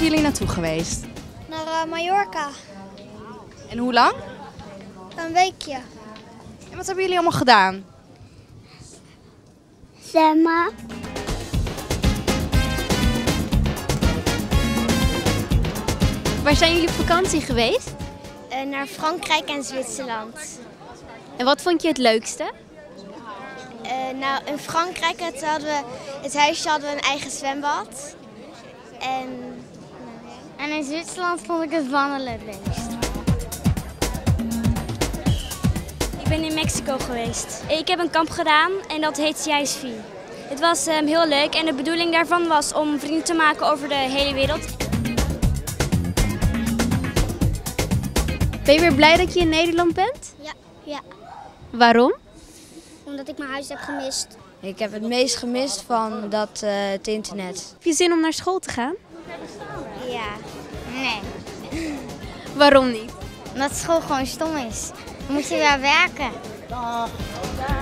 zijn jullie naartoe geweest? Naar Mallorca. En hoe lang? Een weekje. En wat hebben jullie allemaal gedaan? Zwemmen. Waar zijn jullie op vakantie geweest? Naar Frankrijk en Zwitserland. En wat vond je het leukste? Nou, in Frankrijk hadden we een eigen zwembad. En in Zwitserland vond ik het wandelen het leukst. Ik ben in Mexico geweest. Ik heb een kamp gedaan en dat heet CISV. Het was heel leuk en de bedoeling daarvan was om vrienden te maken over de hele wereld. Ben je weer blij dat je in Nederland bent? Ja. Ja. Waarom? Omdat ik mijn huis heb gemist. Ik heb het meest gemist van het internet. Heb je zin om naar school te gaan? Ja. Nee. Waarom niet? Omdat school gewoon stom is. Dan moet je daar werken.